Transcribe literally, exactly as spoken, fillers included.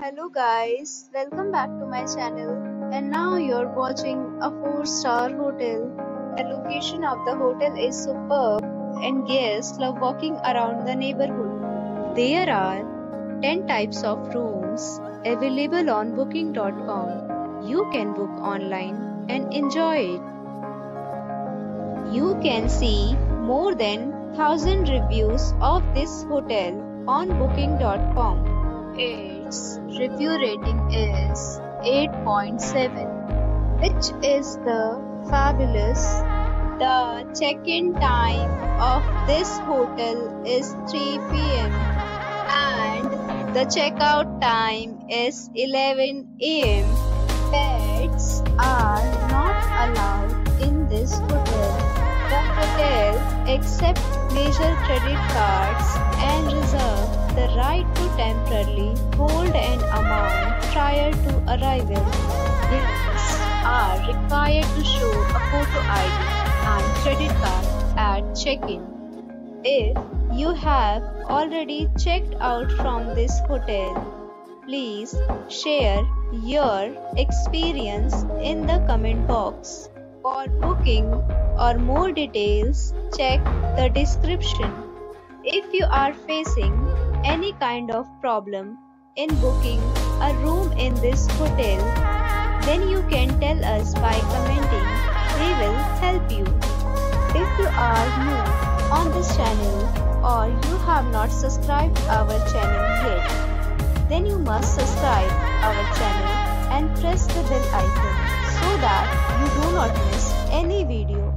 Hello guys, welcome back to my channel, and now you're watching a four star hotel. The location of the hotel is superb and guests love walking around the neighborhood. There are ten types of rooms available on booking dot com. You can book online and enjoy it. You can see more than one thousand reviews of this hotel on booking dot com. Its review rating is eight point seven, which is the fabulous. The check-in time of this hotel is three p m and the check-out time is eleven a m Pets are not allowed in this hotel. The hotel accepts major credit cards and reserves the right to temporarily hold an amount prior to arrival. Guests are required to show a photo I D and credit card at check-in. If you have already checked out from this hotel, please share your experience in the comment box. For booking or more details, check the description. If you are facing any kind of problem in booking a room in this hotel, then you can tell us by commenting. We will help you. If you are new on this channel or you have not subscribed our channel yet, then you must subscribe our channel and press the bell icon so that you do not miss any video